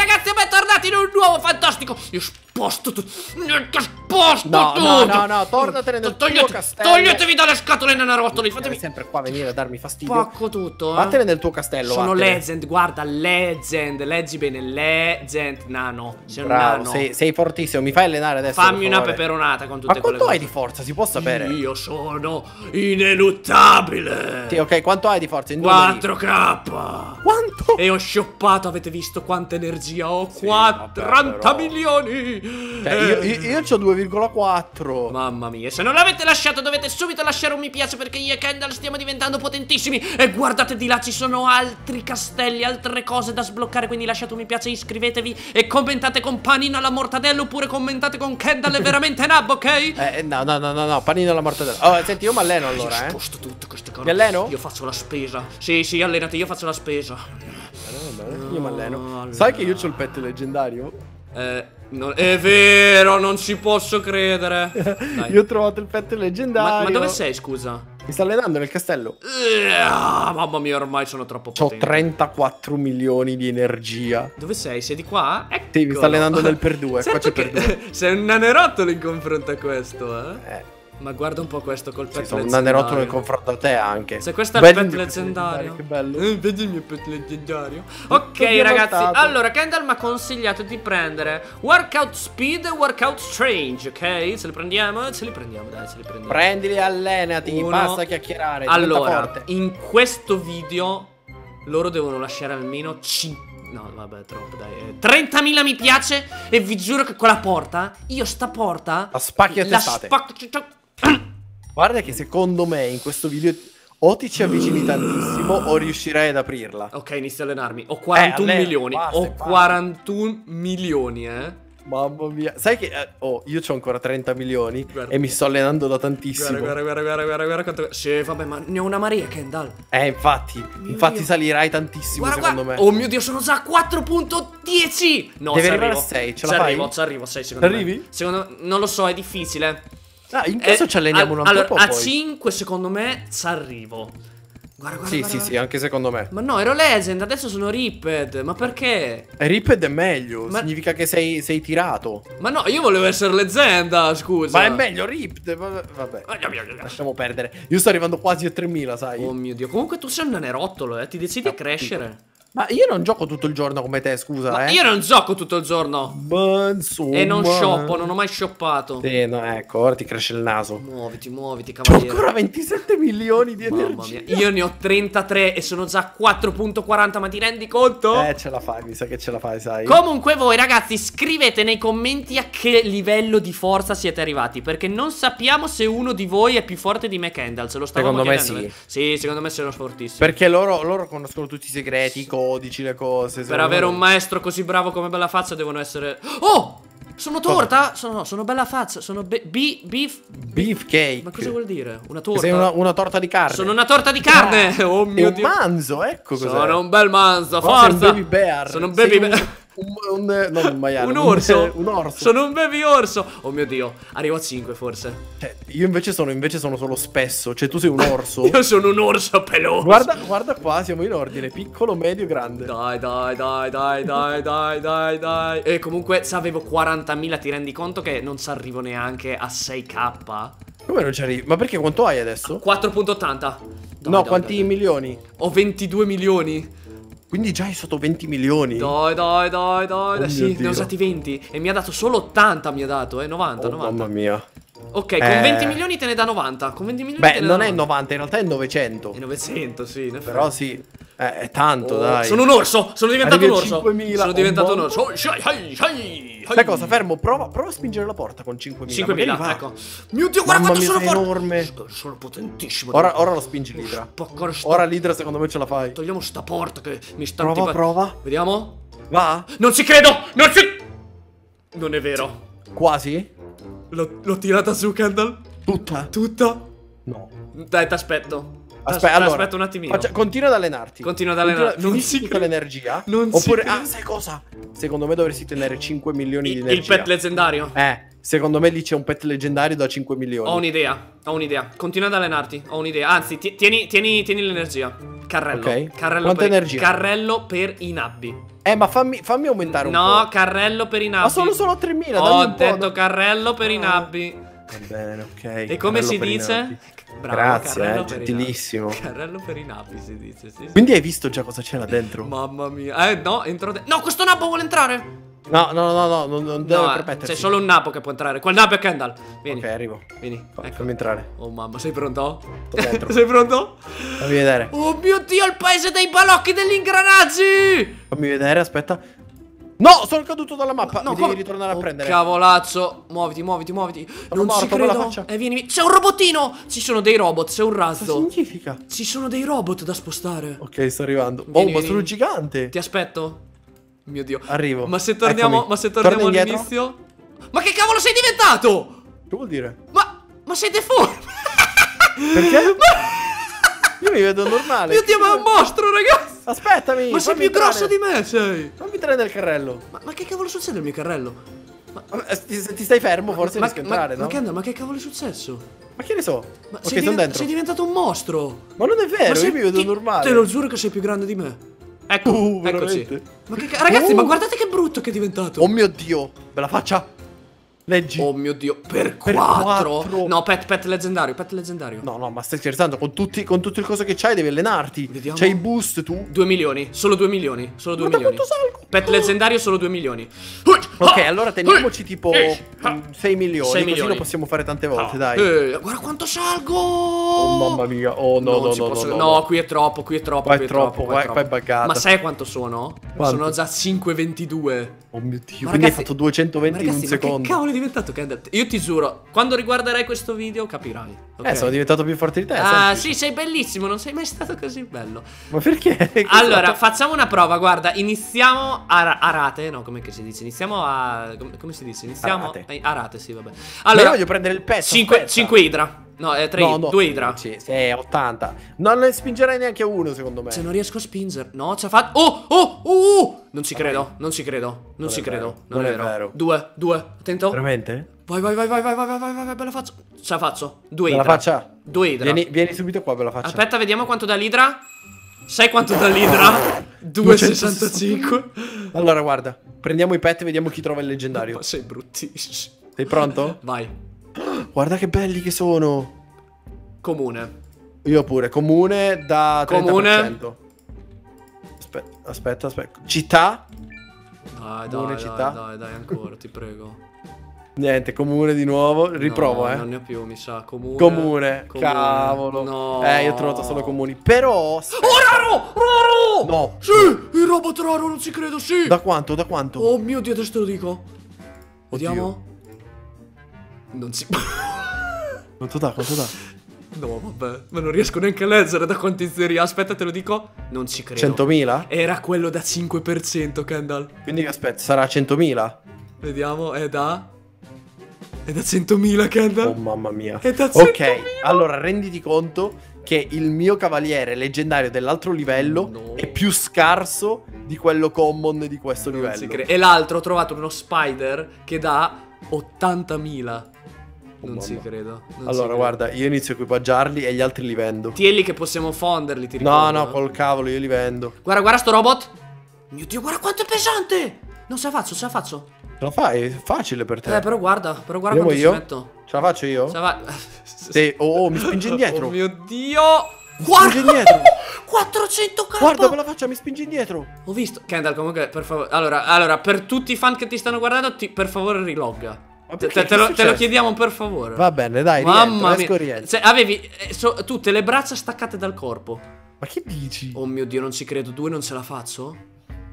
ragazzi, bentornati in un nuovo fantastico. Io sposto tutto. No, no, no, tornatene nel tuo castello. Toglietevi dalle scatole nanarotoli. Fatemi sempre qua venire a darmi fastidio. Spacco tutto, eh. Vattene nel tuo castello. Sono legend, guarda, legend. Leggi bene, legend. Nano, sei un nano. Sei fortissimo, mi fai allenare adesso. Fammi una peperonata con tutte quelle cose. Ma quanto hai di forza, si può sapere? Io sono ineluttabile. Sì, ok, quanto hai di forza? 4K. Quanto? E ho shoppato, avete visto quanta energia ho? 40 milioni. Cioè, io c'ho 2,4. Mamma mia, se non l'avete lasciato dovete subito lasciare un mi piace, perché io e Kendal stiamo diventando potentissimi. E guardate di là, ci sono altri castelli, altre cose da sbloccare, quindi lasciate un mi piace, iscrivetevi e commentate con panino alla mortadella, oppure commentate con Kendal è veramente nab, ok? No, panino alla mortadella. Oh, senti, io mi alleno allora, io sposto tutte queste cose. Mi alleno? Io faccio la spesa. Sì, allenati, io faccio la spesa. Io mi alleno. Sai che io c'ho il pet leggendario? Non, è vero, non ci posso credere. Dai. Io ho trovato il pet leggendario. Ma dove sei, scusa? Mi sta allenando nel castello. Mamma mia, ormai sono troppo potente. Ho 34 milioni di energia. Dove sei? Sei di qua? Eccolo. Sì, mi sta allenando nel per due. Qua c'è per due. Sei un nanerottolo in confronto a questo, eh. Ma guarda un po' questo col pet leggendario. Sono un nanerotto nel confronto a te anche. Se questo è il pet leggendario. Che bello. Vedi il mio pet leggendario. Ok ragazzi, allora Kendal mi ha consigliato di prendere Workout Speed e Workout Strange, ok? Se li prendiamo? Ce li prendiamo, dai, ce li prendiamo. Prendili, allenati, basta chiacchierare. Allora, in questo video loro devono lasciare almeno 5. No, vabbè, troppo, dai. 30.000 mi piace e vi giuro che quella porta, io sta porta la spacchio a testate. Guarda che secondo me in questo video o ti ci avvicini tantissimo o riuscirai ad aprirla. Ok, inizio a allenarmi. Ho 41 milioni. Ho 41 milioni, eh. Mamma mia. Sai che oh, io c'ho ancora 30 milioni guarda, e mi sto allenando da tantissimo. Guarda quanto... Sì, vabbè, ma ne ho una Maria, Kendal. Infatti, infatti salirai tantissimo, guarda, secondo me. Oh mio Dio, sono già a 4.10. No, devi arrivare a 6, ce la fai? Ci arrivo a 6 secondo me. Arrivi? Secondo me non lo so, è difficile. Ah, in caso ci alleniamo un altro po'. Allora, a 5 secondo me ci arrivo. Guarda, sì, anche secondo me. Ma no, ero legend, adesso sono ripped. Ma perché? Ripped è meglio, significa che sei tirato. Ma no, io volevo essere leggenda, scusa. Ma è meglio ripped, vabbè. Lasciamo perdere. Io sto arrivando quasi a 3000, sai. Oh mio Dio, comunque tu sei un nanerottolo, ti decidi a crescere. Ma io non gioco tutto il giorno come te, scusa. Ma io non gioco tutto il giorno. Beh, insomma. E non shoppo, non ho mai shoppato. Sì, no, ecco, ora ti cresce il naso. Muoviti, cavaliere. Ho ancora 27 milioni di energia. Io ne ho 33 e sono già 4.40, ma ti rendi conto? Ce la fai, mi sa che ce la fai, sai. Comunque voi, ragazzi, scrivete nei commenti a che livello di forza siete arrivati, perché non sappiamo se uno di voi è più forte di me, Kendal. Se lo stavamo chiedendo. Secondo me sì. Sì, secondo me sono fortissimo. Perché loro conoscono tutti i segreti, codici, le cose. Per avere un maestro così bravo come BellaFaccia devono essere... Oh! Sono torta? Sono BellaFaccia. Sono beefcake. Ma cosa vuol dire? Una torta? Sei una torta di carne. Sono una torta di carne. Oh mio Dio. Un manzo, ecco cos'è. Sono un bel manzo, forza. Sono un baby bear. Sono un baby bear. Non un maiale. Un orso. Sono un baby orso. Oh mio Dio. Arrivo a 5 forse. Io invece sono solo spesso. Cioè tu sei un orso. Io sono un orso peloso. Guarda qua, siamo in ordine. Piccolo, medio, grande. Dai. E comunque se avevo 40.000 ti rendi conto che non ci arrivo neanche a 6K? Come non ci arrivi? Ma perché quanto hai adesso? 4.80. No, quanti milioni? Ho 22 milioni. Quindi già hai sotto 20 milioni. Dai. Sì, ne ho usati 20. E mi ha dato solo 80, mi ha dato, 90. Mamma mia. Ok, con 20 milioni te ne dà 90. Con 20 milioni. Beh, te ne non è 90, in realtà è 900. È 900, sì. Però sì. È tanto, dai. Sono un orso, sono diventato un orso. 5.000. Sono diventato un orso. Sai cosa, fermo, prova a spingere la porta con 5.000. 5.000, ecco. Mio Dio, guarda quanto sono forte. Enorme. Sono potentissimo. Ora lo spingi l'idra. Ora l'idra secondo me ce la fai. Togliamo sta porta che mi sta... Prova. Vediamo. Va. Non ci credo. Non è vero. Quasi? L'ho tirata su, Kendal. Tutta? No. Dai, t'aspetto. Aspetta, allora, aspetta un attimino. Continua ad allenarti. Continua ad allenarti. Non si tutta l'energia. Oppure, ah, sai cosa? Secondo me dovresti tenere 5 milioni di energia. Il pet leggendario? Secondo me lì c'è un pet leggendario da 5 milioni. Ho un'idea, ho un'idea. Continua ad allenarti, ho un'idea. Anzi, tieni l'energia. Carrello. Ok. Carrello. Quanta energia? Carrello per i nabbi. Ma fammi aumentare un po'. No, carrello per i nabbi. Ma sono solo 3.000. Ho detto carrello per i nabbi. Va bene, ok. E come si dice? Bravo, grazie, gentilissimo. Carrello per i nabbi si dice, sì, sì. Quindi hai visto già cosa c'è là dentro? Mamma mia. No, entro dentro. No, questo nabbo vuole entrare. No, non devo permetterti. C'è solo un nabbo che può entrare. Quel nabbo è Kendal. Vieni. Ok, arrivo. Vieni, ecco. Fammi entrare. Oh mamma, sei pronto? Sei pronto? Fammi vedere. Oh mio Dio, il paese dei balocchi degli ingranaggi. Fammi vedere, aspetta. No, sono caduto dalla mappa. No, devi ritornare a prendere. Cavolazzo. Muoviti. Sono non ci credo. Vieni. C'è un robottino. Ci sono dei robot. C'è un razzo. Cosa significa? Ci sono dei robot da spostare. Ok, sto arrivando. Vieni, ma sono gigante. Ti aspetto. Mio Dio. Arrivo. Ma se torniamo all'inizio. Ma che cavolo sei diventato? Che vuol dire? Ma sei deforme. Perché? Io mi vedo normale. Mio Dio, ma è un mostro, ragazzi. Aspettami. Ma sei più grosso di me, sei. Fammi entrare nel carrello. Ma che cavolo succede al mio carrello? Ti stai fermo, forse rischi entrare, no? Ma che cavolo è successo? Ma che ne so? Ok, sono dentro. Sei diventato un mostro. Ma non è vero, io mi vedo normale. Te lo giuro che sei più grande di me. Ecco, eccoci. Ma che ragazzi, ma guardate che brutto che è diventato. Oh mio Dio, BellaFaccia. Leggi. Oh mio Dio, per 4. No, pet leggendario, pet leggendario. No, ma stai scherzando, con tutto il coso che c'hai devi allenarti. Vediamo. C'hai i boost tu? 2 milioni, solo 2 milioni, solo 2 milioni. Ma da quanto salgo? Pet leggendario solo 2 milioni. Ok, allora teniamoci tipo 6 milioni, 6 milioni. Così lo possiamo fare tante volte, dai. Guarda quanto salgo! Oh mamma mia, no, qui è troppo, qua è buggato. Ma sai quanto sono? Quanto? Sono già 5,22. Oh mio Dio, ma quindi ragazzi, hai fatto 220 ragazzi, in un secondo. Ma che cavolo è diventato Kendal? Io ti giuro, quando riguarderai questo video capirai. Okay? Sono diventato più forte di te. Ah, sì, sei bellissimo, non sei mai stato così bello. Ma perché? Allora, facciamo una prova, guarda, iniziamo a rate, no, come che si dice? Iniziamo a... come si dice? Iniziamo a rate, sì, vabbè. Allora, io voglio prendere il pezzo. 5 idra. No, 2 idra. Sì, 80. Non ne spingerai neanche uno, secondo me. Se non riesco a spingere. No, ci ha fatto. Non ci credo, non è vero. 2, attento. Veramente? Vai, BellaFaccia. Ce la faccio. 2 idra. BellaFaccia. 2 idra. Vieni subito qua, BellaFaccia. Aspetta, vediamo quanto dà l'idra. Sai quanto dà l'idra? 2,65. Allora, guarda, prendiamo i pet e vediamo chi trova il leggendario. Ma sei bruttissimo. Sei pronto? Vai. Guarda che belli che sono. Comune. Io pure. Comune da 30%. Comune. Aspetta. Città. Dai, ancora, ti prego. Niente, comune di nuovo. Riprovo, no, non ne ho più, mi sa. Comune. Cavolo. No. Io ho trovato solo comuni. Però aspetta. Oh, raro! No. Sì, il robot raro, non ci credo, sì. Da quanto? Oh mio Dio, adesso te lo dico. Vediamo. Non si... Quanto dà? No, vabbè, ma non riesco neanche a leggere da quantizzeria. Aspetta, te lo dico. Non ci credo. 100.000? Era quello da 5%, Kendal. Quindi aspetta, sarà 100.000? Vediamo, è da 100.000, Kendal. Oh mamma mia. È da 100.000. Ok, allora renditi conto che il mio cavaliere leggendario dell'altro livello è più scarso di quello common di questo livello. E l'altro ho trovato uno spider che dà 80.000. Non ci credo. Allora, guarda, io inizio a equipaggiarli e gli altri li vendo. Tieni che possiamo fonderli, ti ricordo. No, col cavolo, io li vendo. Guarda sto robot. Mio Dio, guarda quanto è pesante. Non ce la faccio. Ce la fai? È facile per te. Però guarda quanto ci metto. Ce la faccio io? Sì, mi spinge indietro. Oh mio Dio. Guarda indietro. 400k. Guarda BellaFaccia, mi spingi indietro. Ho visto Kendal, comunque, per favore. Allora, per tutti i fan che ti stanno guardando, per favore rilogga. Te lo chiediamo per favore. Va bene, dai, mamma mia. Cioè, avevi tutte le braccia staccate dal corpo. Ma che dici? Oh mio Dio, non ci credo. 2 non ce la faccio?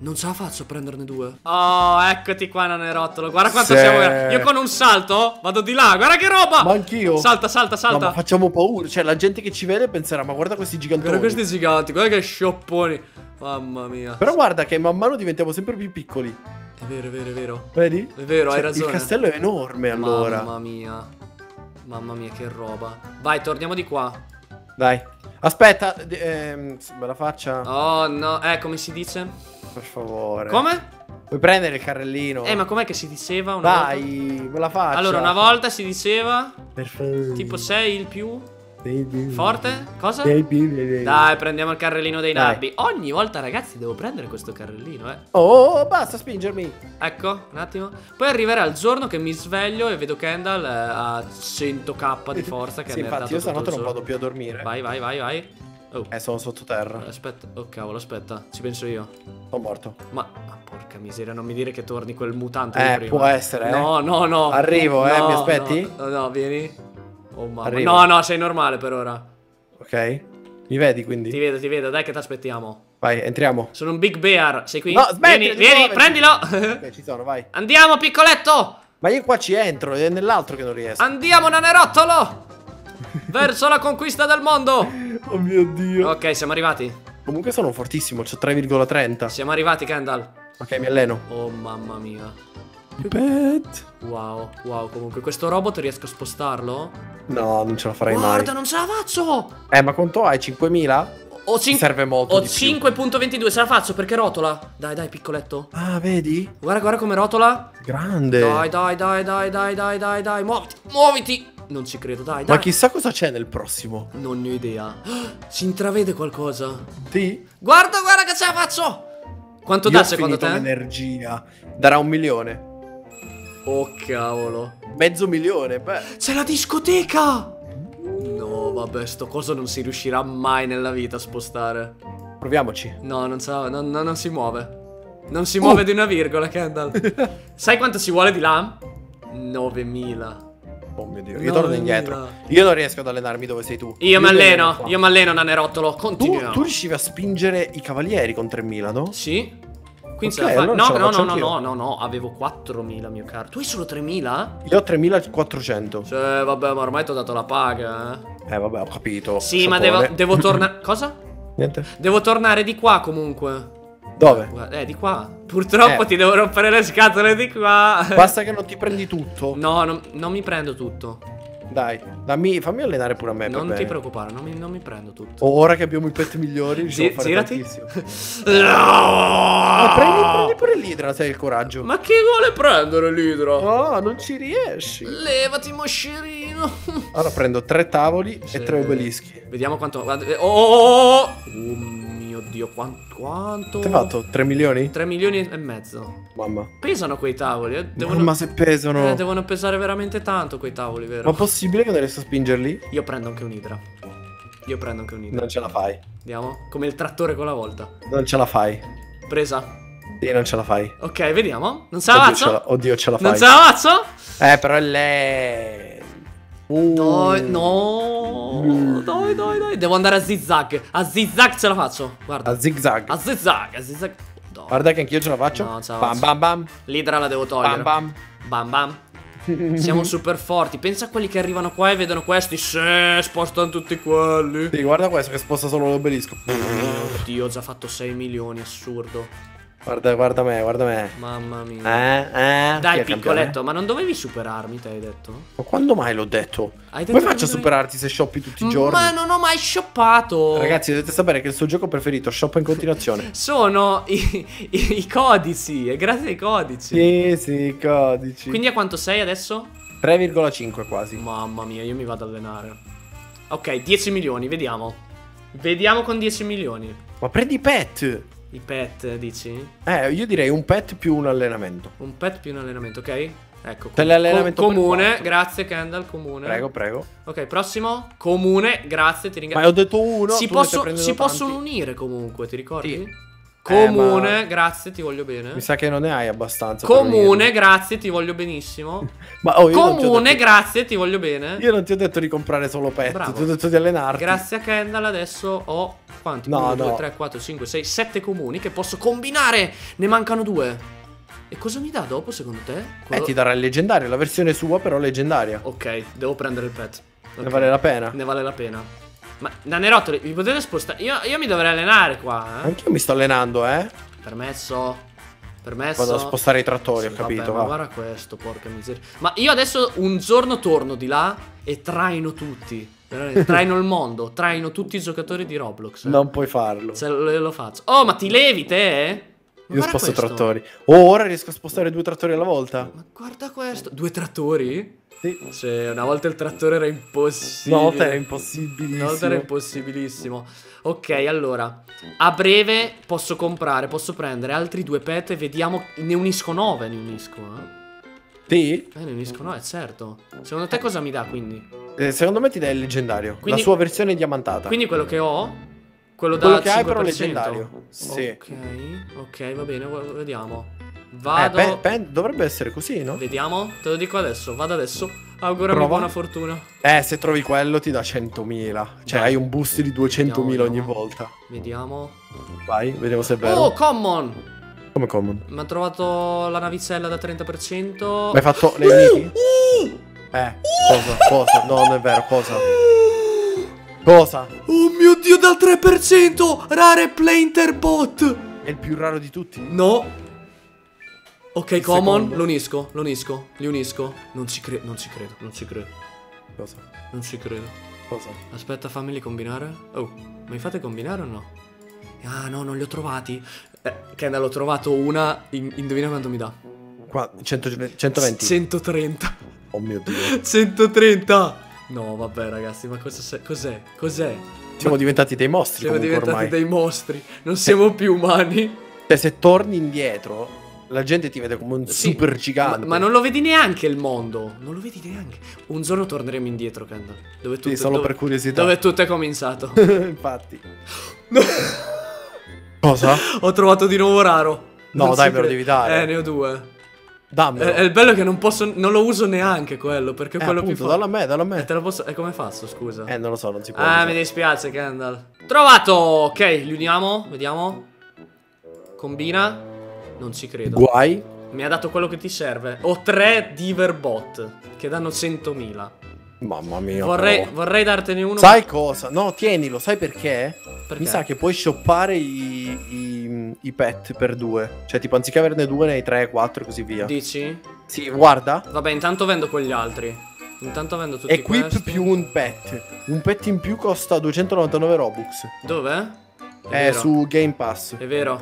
Non ce la faccio a prenderne 2. Oh, eccoti qua, Nanerottolo. Guarda quanto siamo. Io con un salto vado di là. Guarda che roba. Ma anch'io. Salta. No, ma facciamo paura. Cioè, la gente che ci vede penserà, ma guarda questi giganti. Guarda questi giganti. Guarda che sciopponi. Mamma mia. Però guarda che man mano diventiamo sempre più piccoli. È vero. Vedi? È vero, cioè, hai ragione. Il castello è enorme, allora. Mamma mia. Che roba. Vai, torniamo di qua. Dai. Aspetta, BellaFaccia. Oh no, come si dice? Per favore. Come? Puoi prendere il carrellino. Ma com'è che si diceva una volta? BellaFaccia. Allora, una volta si diceva perfetto. Tipo sei il più forte? Cosa? Dai, prendiamo il carrellino dei nabbi. Ogni volta, ragazzi, devo prendere questo carrellino, Oh, basta spingermi. Ecco, un attimo. Poi arriverà il giorno che mi sveglio e vedo Kendal a 100k di forza che sì, mi ha dato. Infatti io stanotte non vado più a dormire. Vai, vai, vai, vai. Oh. Sono sottoterra. Aspetta, oh cavolo, aspetta, ci penso io. Sono morto. Ma porca miseria, non mi dire che torni quel mutante di prima. Può essere, No, no, no. Arrivo, no, mi aspetti? No, no, vieni. Oh mamma. Arrivo. No, no, sei normale per ora. Ok. Mi vedi quindi? Ti vedo, dai che ti aspettiamo. Vai, entriamo. Sono un big bear, sei qui? No, smetti, vieni, prendilo. Ok, ci sono, vai. Andiamo, piccoletto. Ma io qua ci entro, è nell'altro che non riesco. Andiamo, nanerottolo. Verso la conquista del mondo. Oh mio Dio. Ok, siamo arrivati. Comunque sono fortissimo, c'ho 3,30. Siamo arrivati, Kendal. Ok, mi alleno. Oh mamma mia. Wow, wow, comunque questo robot riesco a spostarlo? No, non ce la farei mai. Guarda, non ce la faccio! Ma quanto hai? 5.000? Ho 5.22, ce la faccio perché rotola. Dai, dai, piccoletto. Ah, vedi? Guarda, guarda come rotola. Grande. Dai, dai, dai, dai, dai, dai, dai, dai. Muoviti, muoviti. Non ci credo, dai, dai. Ma chissà cosa c'è nel prossimo. Non ne ho idea. Si intravede qualcosa. Sì? Guarda, guarda che ce la faccio. Quanto dà secondo te? Energia. Darà 1.000.000. Oh cavolo. 500.000, beh. C'è la discoteca. No vabbè, sto coso non si riuscirà mai nella vita a spostare. Proviamoci. No, non si muove. Non si muove di una virgola, Kendal. Sai quanto ci vuole di là? 9.000. Oh mio Dio, io torno indietro. Io non riesco ad allenarmi dove sei tu. Io mi alleno, nanerottolo. Continuiamo. Tu riuscivi a spingere i cavalieri con 3.000, no? Sì. Quindi okay, allora no, avevo 4.000, mio caro. Tu hai solo 3.000? Io ho 3.400. Cioè, vabbè, ma ormai ti ho dato la paga, vabbè, ho capito. Sì, sapone. Ma devo tornare... Cosa? Niente. Devo tornare di qua, comunque. Dove? Di qua. Purtroppo ti devo rompere le scatole di qua. Basta che non ti prendi tutto. No, non mi prendo tutto. Dai, fammi allenare pure a me. Non ti preoccupare, non mi prendo tutto. Ora che abbiamo i pet migliori, riusciamo a fare tantissimo. Prendi pure l'idra, se hai il coraggio. Ma che vuole prendere l'idra? No, non ci riesci. Levati, moscerino. Allora prendo 3 tavoli e 3 obelischi. Vediamo quanto... Oh mio Dio, quanto... Ti hai fatto? 3.000.000? 3.500.000. Mamma. Pesano quei tavoli? Ma se pesano... Devono pesare veramente tanto quei tavoli, vero? Ma possibile che non riesco a spingerli? Io prendo anche un'idra. Non ce la fai. Andiamo. Come il trattore quella volta. Non ce la fai. Presa. Sì, non ce la fai. Ok, vediamo. Non ce la faccio? Oddio, ce la fai. Non ce la faccio? Però è lei. Dai, no. Dai, dai, dai. Devo andare a zigzag. A zigzag ce la faccio. Guarda. A zigzag. No. Guarda che anch'io ce la faccio. No, ce la faccio. Bam, bam, bam. L'idra la devo togliere. Bam, bam. Bam, bam. Siamo super forti. Pensa a quelli che arrivano qua e vedono questi. Se spostano tutti quelli. Sì, guarda questo che sposta solo l'obelisco. Oddio, ho già fatto 6.000.000. Assurdo. Guarda, guarda me, guarda me. Mamma mia. Dai, piccoletto, ma non dovevi superarmi, te hai detto? Ma quando mai l'ho detto? Come faccio a superarti se shoppi tutti i giorni? Ma non ho mai shoppato. Ragazzi, dovete sapere che il suo gioco preferito shoppa in continuazione. Sono i codici, è grazie ai codici. Sì, sì, i codici. Quindi a quanto sei adesso? 3,5 quasi. Mamma mia, io mi vado ad allenare. Ok, 10.000.000, vediamo. Vediamo con 10.000.000. Ma prendi pet. I pet, dici? Io direi un pet più un allenamento. Un pet più un allenamento, ok? Ecco, l'allenamento comune, grazie Kendal, comune. Prego, prego. Ok, prossimo, comune, grazie, ti ringrazio. Ma ho detto uno. Si possono unire comunque, ti ricordi? Sì. Comune, grazie, ti voglio bene. Mi sa che non ne hai abbastanza. Comune, grazie, ti voglio benissimo. Ma io comune, grazie, ti voglio bene. Io non ti ho detto di comprare solo pet. Bravo. Ti ho detto di allenarti. Grazie a Kendal adesso ho quanti? 2, 3, 4, 5, 6, 7 comuni che posso combinare. Ne mancano 2. E cosa mi dà dopo secondo te? Ti darà il leggendario, la versione sua però leggendaria. Ok, devo prendere il pet. Okay. Ne vale la pena? Ne vale la pena. Ma nanerottoli, vi potete spostare? Io mi dovrei allenare qua, Anch'io mi sto allenando, Permesso. Permesso. Vado a spostare i trattori, sì, ho capito. Vabbè, ma guarda questo, porca miseria. Ma io adesso un giorno torno di là e traino tutti. Traino il mondo, traino tutti i giocatori di Roblox. Non puoi farlo. Se lo faccio. Oh, ma ti levi te? Ma io sposto questo. Trattori. Oh, ora riesco a spostare 2 trattori alla volta. Ma guarda questo. 2 trattori? Sì. Cioè, una volta il trattore era impossibile. Una volta era impossibilissimo. Una volta era impossibilissimo. Ok, allora, a breve posso comprare, posso prendere altri 2 pet e vediamo. Ne unisco 9, ne unisco, eh? Sì? Ne unisco 9, certo. Secondo te cosa mi dà, quindi? Secondo me ti dà il leggendario, quindi la sua versione diamantata. Quindi quello che ho? Quello da che 5%. Hai però leggendario. Sì. Ok, ok, va bene, vediamo. Vado. Dovrebbe essere così, no? Vediamo, te lo dico adesso, vado adesso. Augurami buona fortuna. Se trovi quello ti dà 100.000. Cioè, hai un boost di 200.000 ogni volta. Vediamo. Vai, vediamo se è vero. Oh, common! Come common? Mi ha trovato la navicella da 30%. Ma hai fatto le amiche? Cosa? No, non è vero, cosa? Cosa? Oh mio Dio, dal 3%! Rare Plainterbot! È il più raro di tutti? No. Ok, il common, secondo. lo unisco, li unisco. Non ci credo. Cosa? Non ci credo. Cosa? Aspetta, fammeli combinare. Oh, ma li fate combinare o no? Ah, no, non li ho trovati. Kendal, ho trovato una, indovina quanto mi dà. 120. 130. Oh mio Dio. 130. No, vabbè, ragazzi, ma cos'è? Cos'è? Siamo diventati dei mostri. Siamo diventati ormai dei mostri. Non siamo più umani. Cioè, se torni indietro, la gente ti vede come un super gigante. Ma non lo vedi neanche il mondo. Non lo vedi neanche. Un giorno torneremo indietro, Kendal. Sì, solo per curiosità. Dove tutto è cominciato. Infatti. No. Cosa? Ho trovato di nuovo raro. No, non dai, me lo devi dare. Ne ho 2. Dammelo. È il bello che non posso. Non lo uso neanche quello. Perché quello più forte. Dallo a me. Te lo posso. E come faccio, scusa? Non lo so, non si può. Mi dispiace, Kendal. Trovato. Ok, li uniamo. Vediamo. Combina. Non ci credo. Guai. Mi ha dato quello che ti serve. Ho 3 Diverbot che danno 100.000. Mamma mia. Vorrei dartene uno. Sai cosa? No, tienilo. Sai perché? Perché? Mi sa che puoi shoppare i pet per 2. Cioè, tipo, anziché averne 2, ne hai 3, 4 e così via. Dici? Sì, guarda. Vabbè, intanto vendo quegli altri. Intanto vendo tutti questi. Equip più un pet. Un pet in più costa 299 Robux. Dov'è? È su Game Pass. È vero.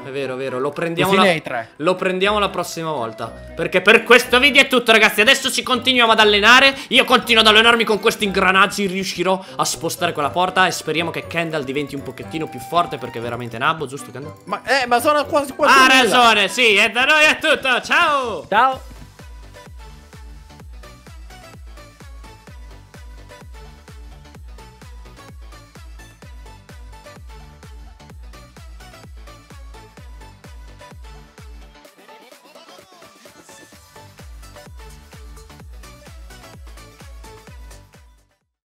Lo prendiamo la prossima volta. Perché per questo video è tutto, ragazzi. Adesso ci continuiamo ad allenare. Io continuo ad allenarmi con questi ingranaggi. Riuscirò a spostare quella porta. E speriamo che Kendal diventi un pochettino più forte. Perché è veramente nabbo, giusto Kendal? Ma sono quasi. Ha ragione, sì. E da noi è tutto. Ciao. Ciao.